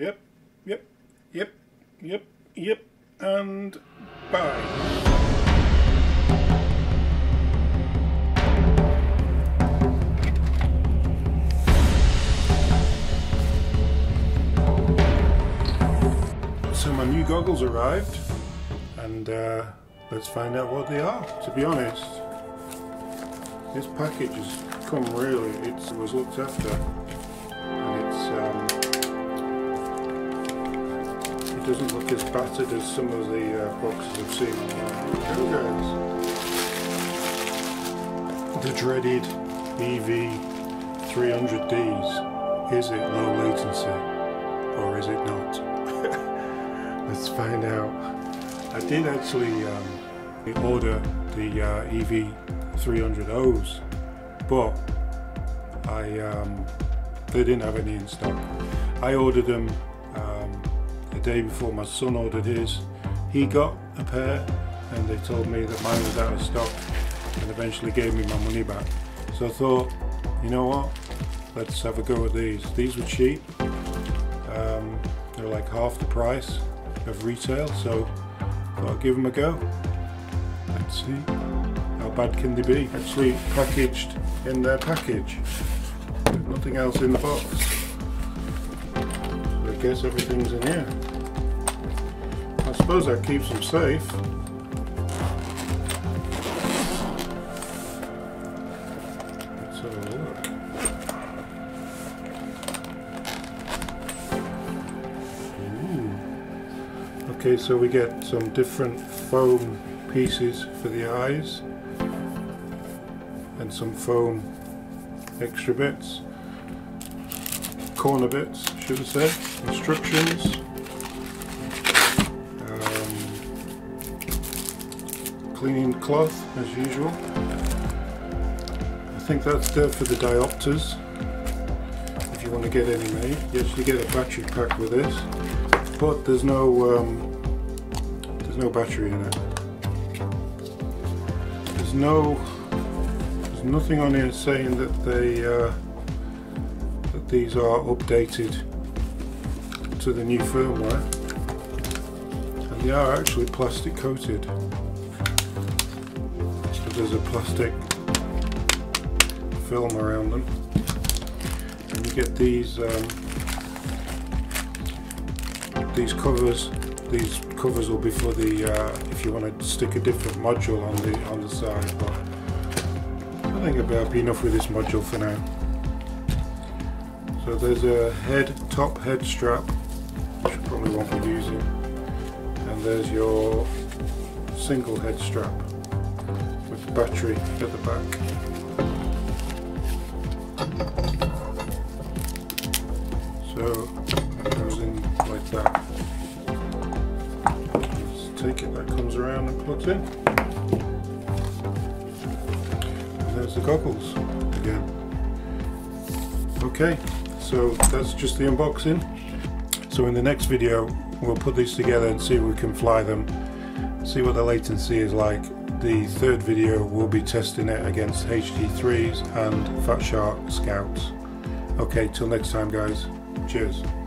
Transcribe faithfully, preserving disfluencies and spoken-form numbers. Yep, yep, yep, yep, yep, and bye. So my new goggles arrived, and uh, let's find out what they are. To be honest, this package has come really, it was looked after, and it's, um, it doesn't look as battered as some of the uh, boxes I've seen. Hello guys, the dreaded E V three hundred Ds, is it low latency or is it not? Let's find out. I did actually um, order the uh, E V three hundred O's, but I um, they didn't have any in stock. I ordered them um, the day before my son ordered his. He got a pair, and they told me that mine was out of stock, and eventually gave me my money back. So I thought, you know what? Let's have a go at these. These were cheap. Um, they're like half the price of retail, so I'll give them a go. Let's see how bad can they be. Actually packaged in their package. There's nothing else in the box. So I guess everything's in here. I suppose that keeps them safe. Let's have a look. Okay, so we get some different foam pieces for the eyes and some foam extra bits, corner bits, should have said, instructions, um, cleaning cloth as usual. I think that's there for the diopters, if you want to get any made. You actually get a battery pack with this, but there's no um, there's no battery in it. There's no, there's nothing on here saying that they uh, that these are updated to the new firmware, and they are actually plastic coated. So there's a plastic film around them, and you get these um, these covers. These covers will be for the uh, if you want to stick a different module on the on the side, but I think I'll be enough with this module for now. So there's a head top head strap, which you probably won't be using, and there's your single head strap with the battery at the back. So it goes in like that. Take it, that comes around and plugs in. And there's the goggles again. Okay, so that's just the unboxing. So in the next video we'll put these together and see if we can fly them, see what the latency is like. The third video will be testing it against H D threes and Fat Shark Scouts. Okay, till next time guys, cheers.